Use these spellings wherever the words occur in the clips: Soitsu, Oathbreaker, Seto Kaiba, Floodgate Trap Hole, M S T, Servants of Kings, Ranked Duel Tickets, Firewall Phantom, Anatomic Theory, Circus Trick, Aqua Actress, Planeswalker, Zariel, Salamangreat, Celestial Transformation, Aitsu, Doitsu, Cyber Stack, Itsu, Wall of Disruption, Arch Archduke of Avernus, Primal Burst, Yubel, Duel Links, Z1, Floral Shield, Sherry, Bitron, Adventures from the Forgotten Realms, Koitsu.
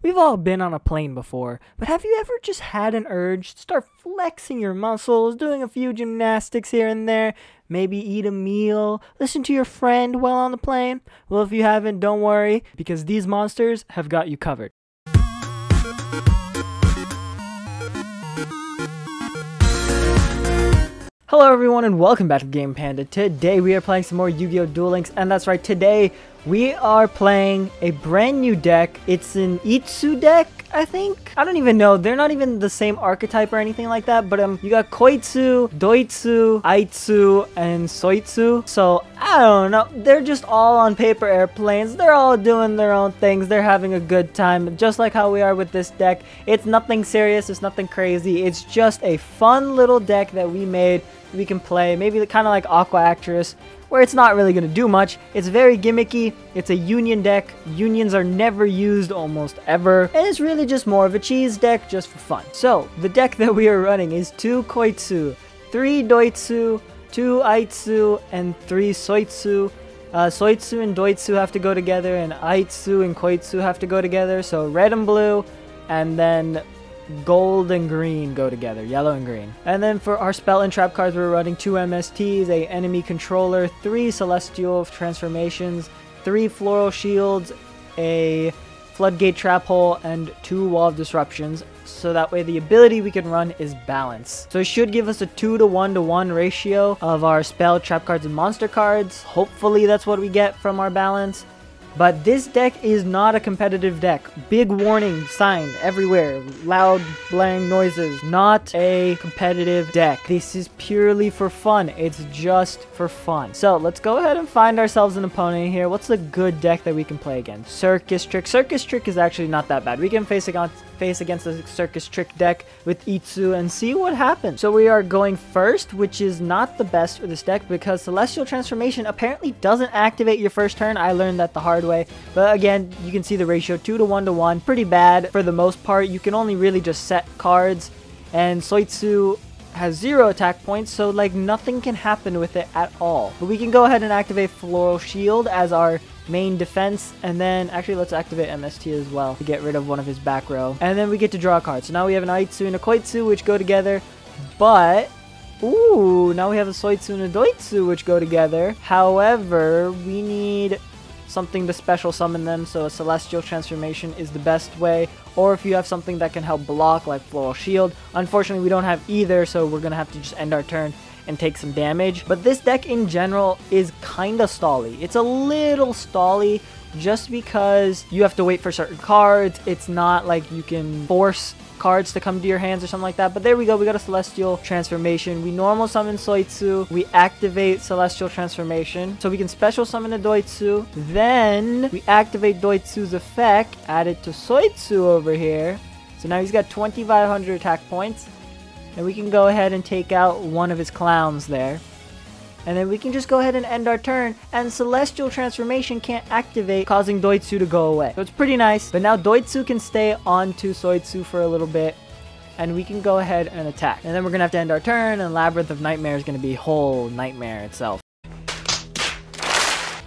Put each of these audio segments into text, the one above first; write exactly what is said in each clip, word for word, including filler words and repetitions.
We've all been on a plane before, but have you ever just had an urge to start flexing your muscles, doing a few gymnastics here and there, maybe eat a meal, listen to your friend while on the plane? Well, if you haven't, don't worry, because these monsters have got you covered. Hello everyone and welcome back to Game Panda. Today we are playing some more Yu-Gi-Oh! Duel Links, and that's right, today we are playing a brand new deck. It's an Itsu deck, I think? I don't even know. They're not even the same archetype or anything like that, but um, you got Koitsu, Doitsu, Aitsu, and Soitsu. So, I don't know. They're just all on paper airplanes. They're all doing their own things. They're having a good time, just like how we are with this deck. It's nothing serious. It's nothing crazy. It's just a fun little deck that we made. We can play maybe kind of like Aqua Actress, where it's not really going to do much. It's very gimmicky. It's a union deck. Unions are never used almost ever. And it's really just more of a cheese deck just for fun. So the deck that we are running is two Koitsu, three Doitsu, two Aitsu, and three Soitsu. Uh, Soitsu and Doitsu have to go together, and Aitsu and Koitsu have to go together. So red and blue, and then gold and green go together, yellow and green. And then for our spell and trap cards, we're running two M S Ts, a enemy controller, three Celestial Transformations, three Floral Shields, a Floodgate Trap Hole, and two Wall of Disruptions. So that way the ability we can run is balance. So it should give us a two to one to one ratio of our spell, trap cards, and monster cards. Hopefully that's what we get from our balance. But this deck is not a competitive deck. Big warning sign everywhere. Loud blaring noises. Not a competitive deck. This is purely for fun. It's just for fun. So let's go ahead and find ourselves an opponent here. What's a good deck that we can play against? Circus Trick. Circus Trick is actually not that bad. We can face against face against the Circus Trick deck with Itsu and see what happens. So we are going first, which is not the best for this deck because Celestial Transformation apparently doesn't activate your first turn. I learned that the hard way. But again, you can see the ratio two to one to one. Pretty bad for the most part. You can only really just set cards. And Soitsu has zero attack points, so like nothing can happen with it at all. But we can go ahead and activate Floral Shield as our main defense, and then actually let's activate M S T as well to get rid of one of his back row, and then we get to draw a card. So now we have an Aitsu and a Koitsu which go together, but ooh, now we have a Soitsu and a Doitsu which go together. However, we need something to special summon them, so a Celestial Transformation is the best way, or if you have something that can help block like Floral Shield. Unfortunately, we don't have either, so we're gonna have to just end our turn and take some damage. But this deck in general is kinda stally. It's a little stally just because you have to wait for certain cards. It's not like you can force cards to come to your hands or something like that. But there we go, we got a Celestial Transformation. We normal summon Soitsu, we activate Celestial Transformation, so we can special summon a Doitsu, then we activate Doitsu's effect, add it to Soitsu over here. So now he's got twenty-five hundred attack points. And we can go ahead and take out one of his clowns there. And then we can just go ahead and end our turn. And Celestial Transformation can't activate, causing Doitsu to go away. So it's pretty nice. But now Doitsu can stay on to Soitsu for a little bit. And we can go ahead and attack. And then we're going to have to end our turn. And Labyrinth of Nightmare is going to be whole nightmare itself.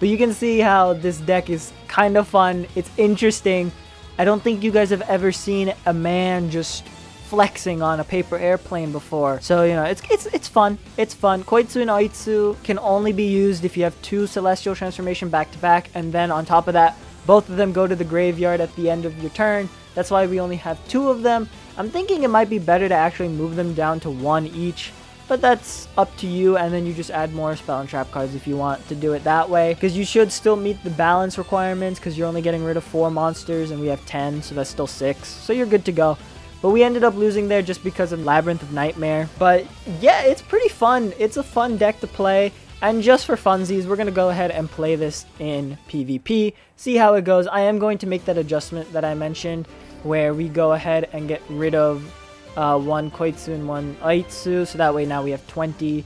But you can see how this deck is kind of fun. It's interesting. I don't think you guys have ever seen a man just flexing on a paper airplane before, so you know, it's it's it's fun. It's fun. Koitsu and Aitsu can only be used if you have two Celestial Transformation back to back, and then on top of that, both of them go to the graveyard at the end of your turn. That's why we only have two of them. I'm thinking it might be better to actually move them down to one each, but that's up to you, and then you just add more spell and trap cards if you want to do it that way, because you should still meet the balance requirements, because you're only getting rid of four monsters and we have ten, so that's still six, so you're good to go. But we ended up losing there just because of Labyrinth of Nightmare. But yeah, it's pretty fun. It's a fun deck to play. And just for funsies, we're going to go ahead and play this in PvP. See how it goes. I am going to make that adjustment that I mentioned, where we go ahead and get rid of uh, one Koitsu and one Aitsu. So that way now we have twenty.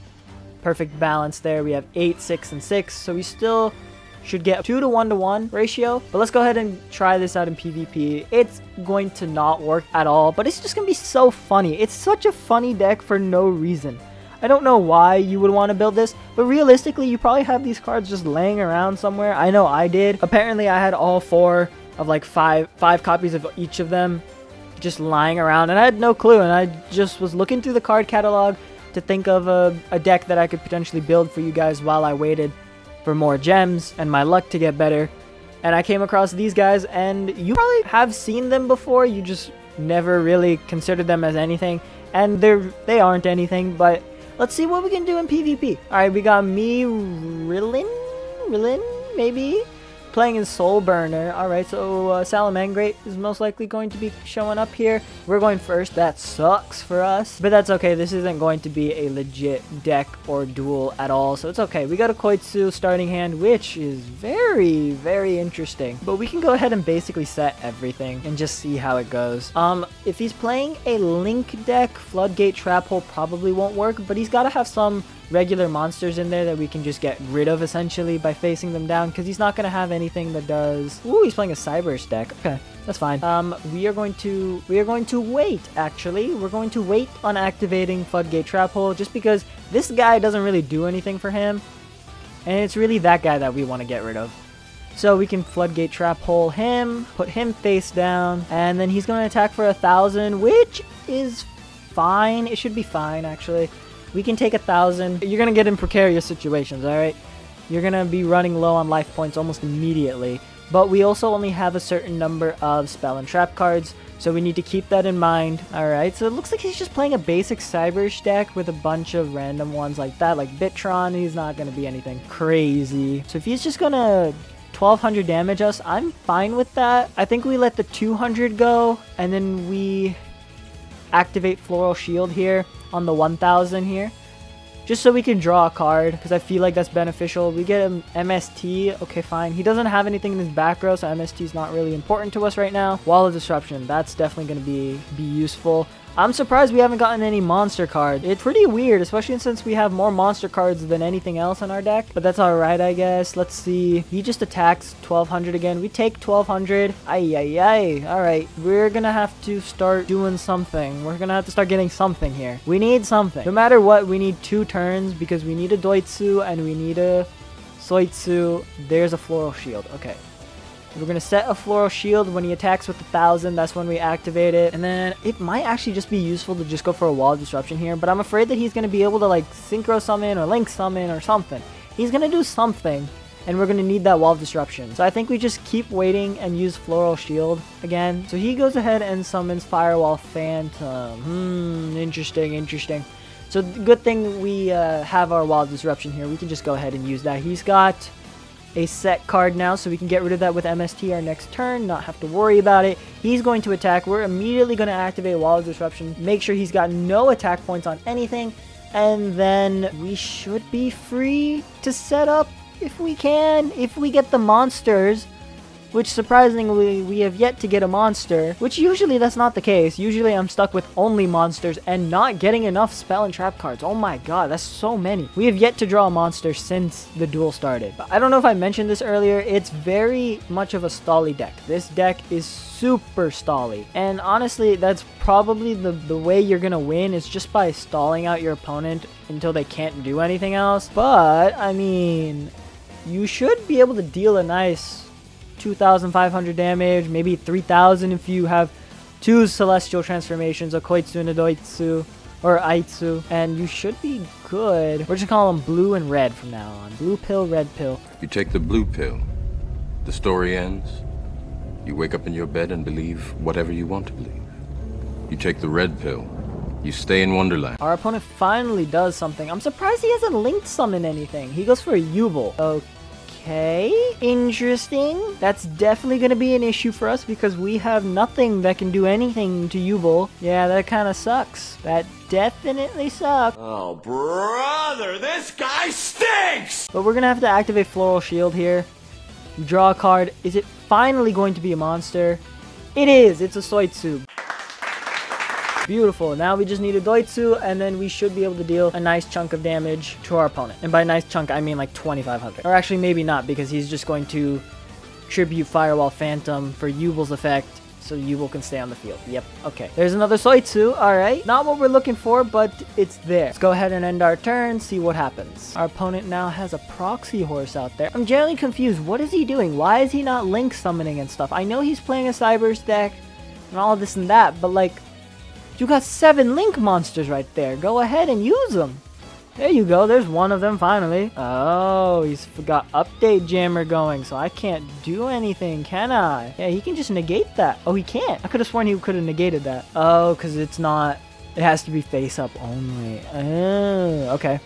Perfect balance there. We have eight, six, and six. So we still should get two to one to one ratio. But let's go ahead and try this out in PvP. It's going to not work at all, but it's just going to be so funny. It's such a funny deck for no reason. I don't know why you would want to build this, but realistically, you probably have these cards just laying around somewhere. I know I did. Apparently, I had all four of like five five copies of each of them just lying around, and I had no clue, and I just was looking through the card catalog to think of a, a deck that I could potentially build for you guys while I waited for more gems and my luck to get better. And I came across these guys, and you probably have seen them before, you just never really considered them as anything, and they're they aren't anything, but let's see what we can do in PvP. Alright, we got me, Rillin? Rillin? Maybe? Playing in Soul Burner. Alright, so uh, Salamangreat is most likely going to be showing up here. We're going first. That sucks for us. But that's okay. This isn't going to be a legit deck or duel at all. So it's okay. We got a Koitsu starting hand, which is very, very interesting. But we can go ahead and basically set everything and just see how it goes. Um, if he's playing a Link deck, Floodgate Trap Hole probably won't work. But he's got to have some regular monsters in there that we can just get rid of essentially by facing them down, because he's not going to have anything that does. Ooh, he's playing a Cyber Stack. Okay, that's fine. Um, we are going to we are going to wait, actually. We're going to wait on activating Floodgate Trap Hole just because this guy doesn't really do anything for him, and it's really that guy that we want to get rid of. So we can Floodgate Trap Hole him, put him face down, and then he's going to attack for a thousand, which is fine. It should be fine, actually. We can take a thousand. You're going to get in precarious situations, all right? You're going to be running low on life points almost immediately. But we also only have a certain number of spell and trap cards, so we need to keep that in mind, all right? So it looks like he's just playing a basic Cyber deck with a bunch of random ones like that, like Bitron. He's not going to be anything crazy. So if he's just going to twelve hundred damage us, I'm fine with that. I think we let the two hundred go, and then we activate Floral Shield here on the one thousand here, just so we can draw a card, because I feel like that's beneficial. We get an M S T. Okay, fine. He doesn't have anything in his back row, so M S T is not really important to us right now. Wall of Disruption, that's definitely going to be be useful. I'm surprised we haven't gotten any monster cards. It's pretty weird, especially since we have more monster cards than anything else in our deck. But that's alright, I guess. Let's see. He just attacks twelve hundred again. We take twelve hundred. Ay, ay, ay. Alright, we're gonna have to start doing something. We're gonna have to start getting something here. We need something. No matter what, we need two turns because we need a Doitsu and we need a Soitsu. There's a Floral Shield. Okay. We're gonna set a Floral Shield. When he attacks with a thousand, that's when we activate it. And then it might actually just be useful to just go for a Wall of Disruption here, but I'm afraid that he's gonna be able to like synchro summon or link summon or something. He's gonna do something, and we're gonna need that Wall of Disruption. So I think we just keep waiting and use Floral Shield again. So he goes ahead and summons Firewall Phantom. Hmm, interesting, interesting. So good thing we uh, have our Wall of Disruption here. We can just go ahead and use that. He's got a set card now, so we can get rid of that with M S T our next turn, not have to worry about it. He's going to attack. We're immediately going to activate Wall of Disruption, make sure he's got no attack points on anything, and then we should be free to set up if we can, if we get the monsters, which surprisingly we have yet to get a monster, which usually that's not the case. Usually I'm stuck with only monsters and not getting enough spell and trap cards. Oh my god, that's so many. We have yet to draw a monster since the duel started. But I don't know if I mentioned this earlier, it's very much of a stally deck. This deck is super stally, and honestly that's probably the, the way you're gonna win, is just by stalling out your opponent until they can't do anything else. But I mean, you should be able to deal a nice two thousand five hundred damage, maybe three thousand if you have two Celestial Transformations, a Koitsu and a Doitsu, or Aitsu, and you should be good. We're just calling them blue and red from now on. Blue pill, red pill. You take the blue pill, the story ends. You wake up in your bed and believe whatever you want to believe. You take the red pill, you stay in Wonderland. Our opponent finally does something. I'm surprised he hasn't linked summon anything. He goes for a Yubel. Okay. Okay, interesting. That's definitely going to be an issue for us because we have nothing that can do anything to Yubel. Yeah, that kind of sucks. That definitely sucks. Oh, brother, this guy stinks! But we're going to have to activate Floral Shield here. Draw a card. Is it finally going to be a monster? It is! It's a Soitsu. Beautiful. Now we just need a Doitsu, and then we should be able to deal a nice chunk of damage to our opponent. And by nice chunk, I mean like twenty-five hundred. Or actually, maybe not, because he's just going to tribute Firewall Phantom for Yubel's effect. so Yubel can stay on the field. Yep, okay. There's another Soitsu, alright. Not what we're looking for, but it's there. Let's go ahead and end our turn, see what happens. Our opponent now has a proxy horse out there. I'm generally confused. What is he doing? Why is he not Link summoning and stuff? I know he's playing a Cyber Stack and all this and that, but like, you got seven Link monsters right there. Go ahead and use them. There you go, there's one of them finally. Oh, he's got Update Jammer going, so I can't do anything, can I? Yeah, he can just negate that. Oh, he can't. I could have sworn he could have negated that. Oh, because it's not, it has to be face up only. Oh, okay.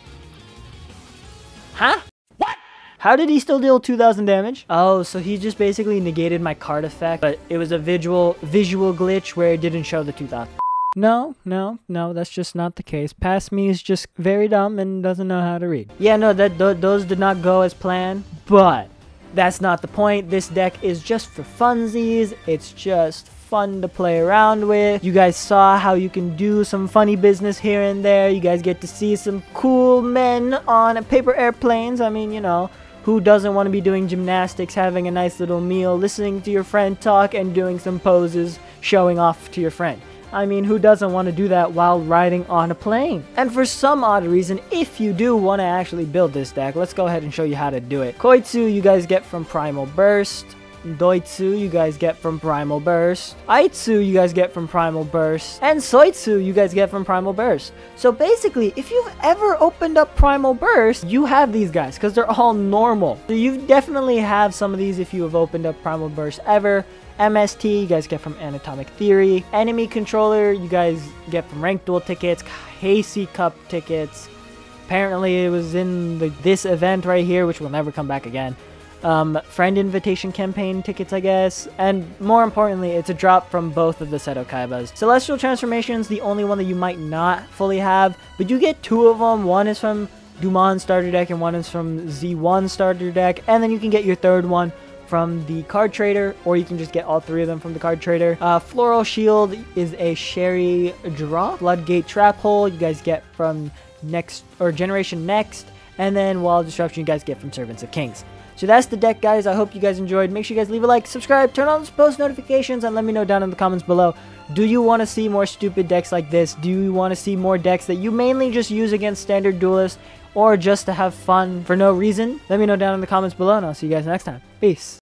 Huh? What? How did he still deal two thousand damage? Oh, so he just basically negated my card effect, but it was a visual, visual glitch where it didn't show the two thousand. No, no, no, that's just not the case. Past me is just very dumb and doesn't know how to read. Yeah, no, that th those did not go as planned, but that's not the point. This deck is just for funsies. It's just fun to play around with. You guys saw how you can do some funny business here and there. You guys get to see some cool men on paper airplanes. I mean, you know, who doesn't want to be doing gymnastics, having a nice little meal, listening to your friend talk, and doing some poses, showing off to your friend. I mean, who doesn't want to do that while riding on a plane? And for some odd reason, if you do want to actually build this deck, let's go ahead and show you how to do it. Koitsu, you guys get from Primal Burst. Doitsu, you guys get from Primal Burst. Aitsu, you guys get from Primal Burst. And Soitsu, you guys get from Primal Burst. So basically, if you've ever opened up Primal Burst, you have these guys, because they're all normal. So you definitely have some of these if you have opened up Primal Burst ever. M S T, you guys get from Anatomic Theory. Enemy Controller, you guys get from Ranked Duel Tickets. K C Cup Tickets. Apparently it was in the, this event right here, which will never come back again. Um, friend Invitation Campaign Tickets, I guess. And more importantly, it's a drop from both of the Seto Kaibas. Celestial Transformation is the only one that you might not fully have, but you get two of them. One is from Dumon's starter deck, and one is from Z one starter deck. And then you can get your third one from the card trader, or you can just get all three of them from the card trader. Uh, Floral Shield is a Sherry draw. Floodgate Trap Hole, you guys get from Next or Generation Next, and then Wall of Disruption, you guys get from Servants of Kings. So that's the deck, guys. I hope you guys enjoyed. Make sure you guys leave a like, subscribe, turn on those post notifications, and let me know down in the comments below. Do you want to see more stupid decks like this? Do you want to see more decks that you mainly just use against standard duelists, or just to have fun for no reason? Let me know down in the comments below, and I'll see you guys next time. Peace.